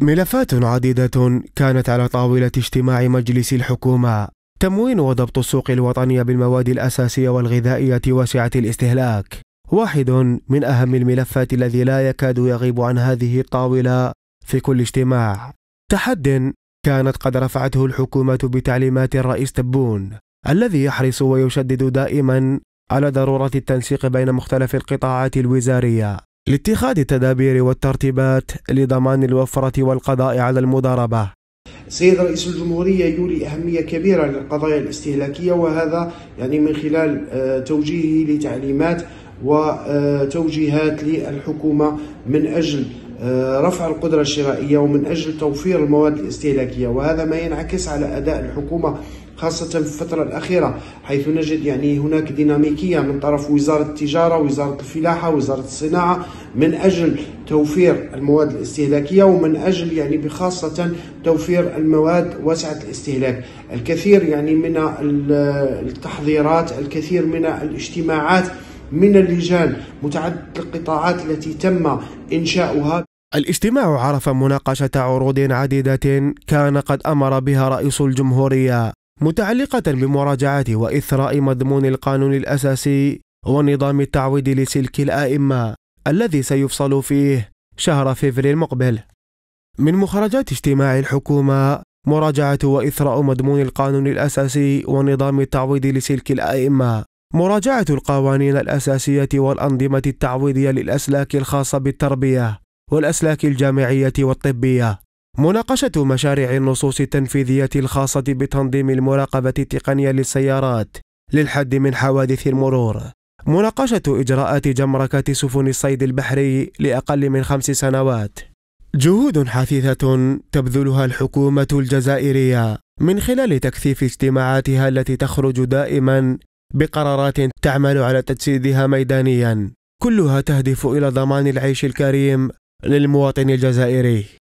ملفات عديدة كانت على طاولة اجتماع مجلس الحكومة: تموين وضبط السوق الوطنية بالمواد الأساسية والغذائية واسعة الاستهلاك. واحد من أهم الملفات الذي لا يكاد يغيب عن هذه الطاولة في كل اجتماع، تحد كانت قد رفعته الحكومة بتعليمات الرئيس تبون، الذي يحرص ويشدد دائما على ضرورة التنسيق بين مختلف القطاعات الوزارية لاتخاذ التدابير والترتيبات لضمان الوفرة والقضاء على المضاربة. السيد رئيس الجمهورية يولي أهمية كبيرة للقضايا الاستهلاكية، وهذا يعني من خلال توجيهه لتعليمات وتوجيهات للحكومة من أجل رفع القدرة الشرائية ومن أجل توفير المواد الاستهلاكية، وهذا ما ينعكس على أداء الحكومة خاصة في الفترة الأخيرة، حيث نجد يعني هناك ديناميكية من طرف وزارة التجارة، وزارة الفلاحة، وزارة الصناعة من أجل توفير المواد الاستهلاكية ومن أجل يعني بخاصة توفير المواد واسعة الاستهلاك. الكثير يعني من التحضيرات، الكثير من الاجتماعات من اللجان متعددة القطاعات التي تم إنشاؤها. الاجتماع عرف مناقشة عروض عديدة كان قد أمر بها رئيس الجمهورية، متعلقة بمراجعة وإثراء مضمون القانون الأساسي ونظام التعويض لسلك الأئمة الذي سيفصل فيه شهر فبراير المقبل. من مخرجات اجتماع الحكومة مراجعة وإثراء مضمون القانون الأساسي ونظام التعويض لسلك الأئمة، مراجعة القوانين الأساسية والأنظمة التعويضية للأسلاك الخاصة بالتربية والأسلاك الجامعية والطبية، مناقشة مشاريع النصوص التنفيذية الخاصة بتنظيم المراقبة التقنية للسيارات للحد من حوادث المرور، مناقشة إجراءات جمركة سفن الصيد البحري لأقل من 5 سنوات. جهود حثيثة تبذلها الحكومة الجزائرية من خلال تكثيف اجتماعاتها التي تخرج دائما بقرارات تعمل على تجسيدها ميدانيا، كلها تهدف إلى ضمان العيش الكريم للمواطن الجزائري.